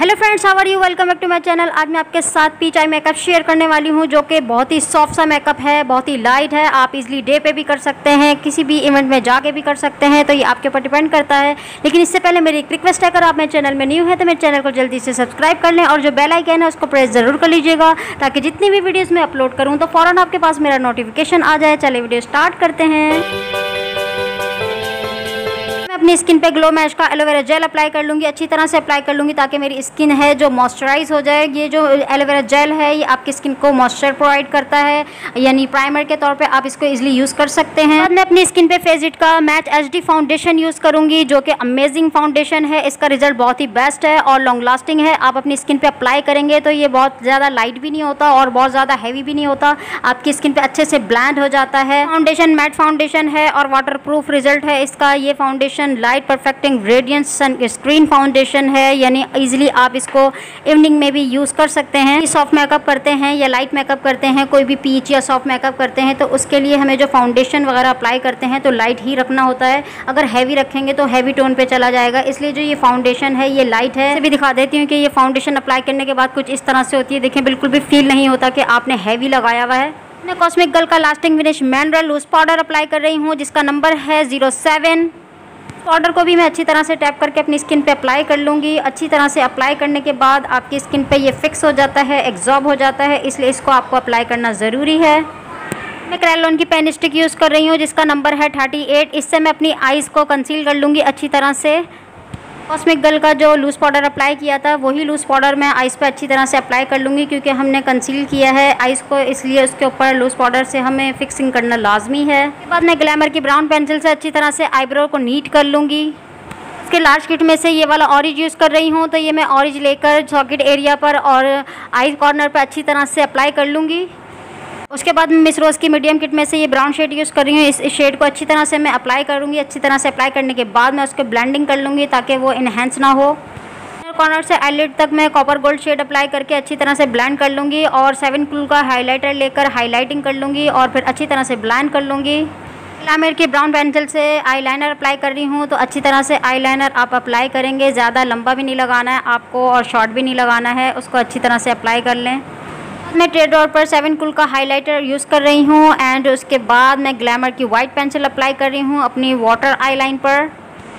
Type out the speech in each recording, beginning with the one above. Hello friends, how are you, welcome back to my channel. आज मैं आपके साथ पीच आई मेकअप शेयर करने वाली हूं, जो कि बहुत ही सॉफ्ट सा मेकअप है, बहुत ही लाइट है। आप इजली डे पे भी कर सकते हैं, किसी भी इवेंट में जाके भी कर सकते हैं, तो ये आपके ऊपर डिपेंड करता है। लेकिन इससे पहले मेरी एक रिक्वेस्ट है, अगर आप मेरे चैनल में न्यू है तो मेरे चैनल को जल्दी से सब्सक्राइब कर लें और जो बेल आइकन है उसको प्रेस ज़रूर कर लीजिएगा, ताकि जितनी भी वीडियोज़ मैं अपलोड करूँ तो फ़ौरन आपके पास मेरा नोटिफिकेशन आ जाए। चलिए वीडियो स्टार्ट करते हैं। अपनी स्किन पे ग्लो मैच का एलोवेरा जेल अप्लाई कर लूँगी, अच्छी तरह से अप्लाई कर लूँगी, ताकि मेरी स्किन है जो मॉइस्चराइज हो जाए। ये जो एलोवेरा जेल है ये आपकी स्किन को मॉइस्चर प्रोवाइड करता है, यानी प्राइमर के तौर पे आप इसको इजीली यूज़ कर सकते हैं। मैं अपनी स्किन पे फेसइट का मैच HD फाउंडेशन यूज़ करूँगी, जो कि अमेजिंग फाउंडेशन है। इसका रिजल्ट बहुत ही बेस्ट है और लॉन्ग लास्टिंग है। आप अपनी स्किन पर अप्लाई करेंगे तो ये बहुत ज़्यादा लाइट भी नहीं होता और बहुत ज़्यादा हैवी भी नहीं होता, आपकी स्किन पर अच्छे से ब्लेंड हो जाता है। फाउंडेशन मैट फाउंडेशन है और वाटरप्रूफ रिजल्ट है इसका। ये foundation light perfecting radiance sunscreen foundation है, यानी इजीली आप इसको इवनिंग में भी यूज कर सकते हैं। सॉफ्ट मेकअप करते हैं या लाइट मेकअप करते हैं, कोई भी पीच या सॉफ्ट मेकअप करते हैं, तो उसके लिए हमें जो फाउंडेशन वगैरह अप्लाई करते हैं तो लाइट ही रखना होता है। अगर हैवी रखेंगे तो हैवी टोन पे चला जाएगा, इसलिए जो ये फाउंडेशन है ये लाइट है। इसे भी दिखा देती हूँ कि ये फाउंडेशन अप्लाई करने के बाद कुछ इस तरह से होती है। देखें, बिल्कुल भी फील नहीं होता कि आपने हैवी लगाया हुआ है। मैं कॉस्मिक गर्ल का lasting finish mineral loose powder apply कर रही हूँ, जिसका नंबर है 07। पाउडर को भी मैं अच्छी तरह से टैप करके अपनी स्किन पे अप्लाई कर लूँगी। अच्छी तरह से अप्लाई करने के बाद आपकी स्किन पे ये फिक्स हो जाता है, एग्जॉर्ब हो जाता है, इसलिए इसको आपको अप्लाई करना ज़रूरी है। मैं क्रेयोला की पेन स्टिक यूज़ कर रही हूँ, जिसका नंबर है 38। इससे मैं अपनी आईज़ को कंसील कर लूँगी अच्छी तरह से। कॉस्मिक गर्ल का जो लूज़ पाउडर अप्लाई किया था वही लूज़ पाउडर मैं आइज़ पे अच्छी तरह से अप्लाई कर लूँगी, क्योंकि हमने कंसील किया है आइज़ को, इसलिए उसके ऊपर लूज़ पाउडर से हमें फिक्सिंग करना लाजमी है। उसके बाद मैं ग्लैमर की ब्राउन पेंसिल से अच्छी तरह से आईब्रो को नीट कर लूँगी। इसके लार्ज किट में से ये वाला ऑरेंज यूज़ कर रही हूँ, तो ये मैं ऑरेंज लेकर सॉकेट एरिया पर और आइज़ कॉर्नर पर अच्छी तरह से अप्लाई कर लूँगी। उसके बाद मैं मिस रोज़ की मीडियम किट में से ये ब्राउन शेड यूज़ कर रही हूँ। इस शेड को अच्छी तरह से मैं अप्लाई करूँगी। अच्छी तरह से अप्लाई करने के बाद मैं उसको ब्लेंडिंग कर लूँगी, ताकि वो इन्हेंस ना हो। कॉर्नर से आईलिड तक मैं कॉपर गोल्ड शेड अप्लाई करके अच्छी तरह से ब्लेंड कर लूँगी और 7 Clue का हाईलाइटर लेकर हाईलाइटिंग कर लूँगी और फिर अच्छी तरह से ब्लेंड कर लूँगी। ग्लैमर की ब्राउन पेंसिल से आईलाइनर अप्लाई कर रही हूँ, तो अच्छी तरह से आईलाइनर आप अप्लाई करेंगे। ज़्यादा लंबा भी नहीं लगाना है आपको और शॉर्ट भी नहीं लगाना है, उसको अच्छी तरह से अप्लाई कर लें। मैं ट्रेडोर पर 7 Clue का हाइलाइटर यूज़ कर रही हूँ एंड उसके बाद मैं ग्लैमर की वाइट पेंसिल अप्लाई कर रही हूँ अपनी वाटर आईलाइन पर।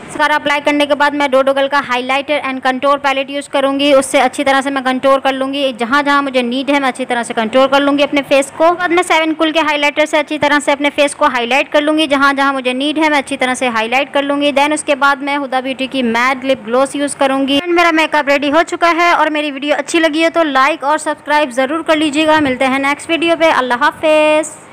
मस्कारा अप्लाई करने के बाद मैं डोडोगर्ल का highlighter and contour palette use करूँगी। उससे अच्छी तरह से मैं कंटोर कर लूँगी, जहाँ जहाँ मुझे नीड है मैं अच्छी तरह से कंटोर कर लूँगी अपने फेस को। बाद मैं 7 Clue के हाइलाइटर से अच्छी तरह से अपने फेस को हाईलाइट कर लूँगी, जहाँ जहाँ मुझे नीड है मैं अच्छी तरह से हाईलाइट कर लूँगी। देन उसके बाद मैं हुडा ब्यूटी की मैट लिप ग्लॉस यूज़ करूँगी। एंड मेरा मेकअप रेडी हो चुका है। और मेरी वीडियो अच्छी लगी हो तो लाइक और सब्सक्राइब ज़रूर कर लीजिएगा। मिलते हैं नेक्स्ट वीडियो पर। अल्लाह हाफिज़।